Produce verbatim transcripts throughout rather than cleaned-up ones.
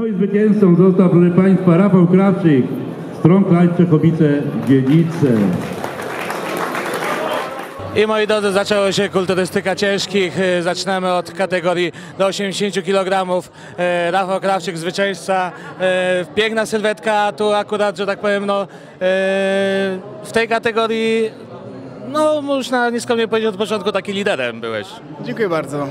No i zwycięzcą został, proszę Państwa, Rafał Krawczyk z Trąglań, Czechowice, Gienice. I moi drodzy, zaczęła się kulturystyka ciężkich. Zaczynamy od kategorii do osiemdziesięciu kilogramów. Rafał Krawczyk, zwycięzca. Piękna sylwetka, tu akurat, że tak powiem, no, w tej kategorii, no można nieskromnie powiedzieć, od początku taki liderem byłeś. Dziękuję bardzo.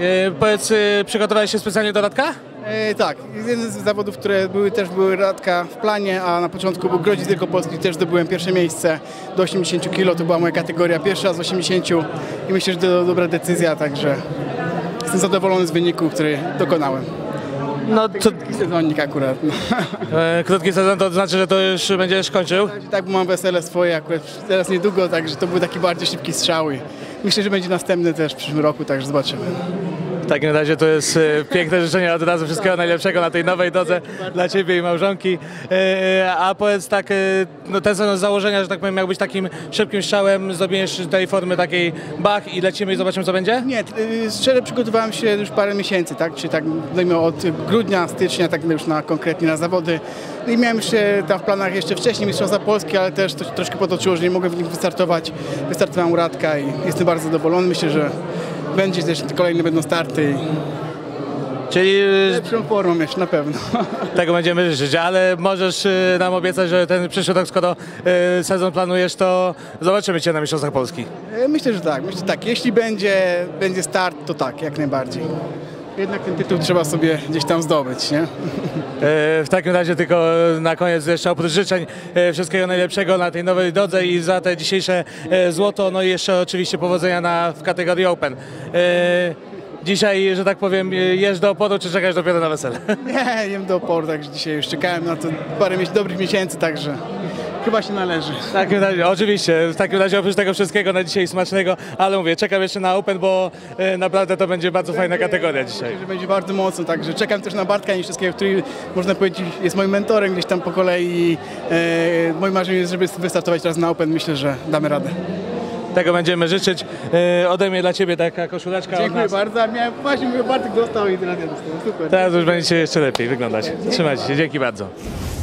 E, powiedz, przygotowałeś się specjalnie do Radka? E, tak, jeden z zawodów, które były, też były Radka w planie, a na początku był Grodzic tylko Polski, też zdobyłem pierwsze miejsce do osiemdziesięciu kilo, to była moja kategoria pierwsza z osiemdziesięciu i myślę, że to dobra decyzja, także jestem zadowolony z wyniku, który dokonałem. No, to... Krótki sezonik akurat. No. E, krótki sezon to znaczy, że to już będziesz kończył? Tak, bo mam wesele swoje akurat teraz niedługo, także to był taki bardziej szybki strzał i myślę, że będzie następny też w przyszłym roku, także zobaczymy. W takim razie to jest e, piękne życzenie od razu, wszystkiego najlepszego na tej nowej drodze dla Ciebie i małżonki. E, a powiedz tak, e, no ten sezon z założenia, że tak powiem, miał być takim szybkim strzałem, zrobisz tej formy takiej bach i lecimy i zobaczymy, co będzie? Nie, szczerze przygotowałem się już parę miesięcy, tak? Czyli tak zajmował od grudnia, stycznia, tak już na, konkretnie na zawody. No i miałem się tam w planach jeszcze wcześniej Mistrzostwa Polski, ale też to troszkę potoczyło, że nie mogłem w nich wystartować. Wystartowałem u Radka i jestem bardzo zadowolony. Myślę, że będzie też kolejne będą starty. Czyli lepszą formą jeszcze na pewno. Tego będziemy życzyć, ale możesz nam obiecać, że ten przyszły rok, skoro sezon planujesz, to zobaczymy Cię na Mistrzostwach Polski. Myślę, że tak. Myślę, że tak. Jeśli będzie, będzie start, to tak, jak najbardziej. Jednak ten tytuł trzeba sobie gdzieś tam zdobyć, nie? W takim razie tylko na koniec jeszcze oprócz życzeń wszystkiego najlepszego na tej nowej drodze i za te dzisiejsze złoto, no i jeszcze oczywiście powodzenia na, w kategorii Open. Dzisiaj, że tak powiem, jesz do oporu, czy czekasz dopiero na wesele? Nie, jem do oporu, także dzisiaj już czekałem na to parę dobrych miesięcy, także... Chyba się należy. W takim razie, oczywiście, w takim razie oprócz tego wszystkiego na dzisiaj smacznego, ale mówię, czekam jeszcze na Open, bo e, naprawdę to będzie bardzo fajna kategoria dzisiaj. Myślę, że będzie bardzo mocno, także czekam też na Bartka i wszystkiego, który można powiedzieć jest moim mentorem gdzieś tam po kolei. E, moim marzeniem jest, żeby wystartować teraz na Open, myślę, że damy radę. Tego będziemy życzyć. E, ode mnie dla Ciebie taka koszuleczka. Dziękuję bardzo. Miałem właśnie, mówię, Bartek dostał i tyle dostał. Super. Teraz już będzie jeszcze lepiej wyglądać. Trzymajcie się, dzięki bardzo.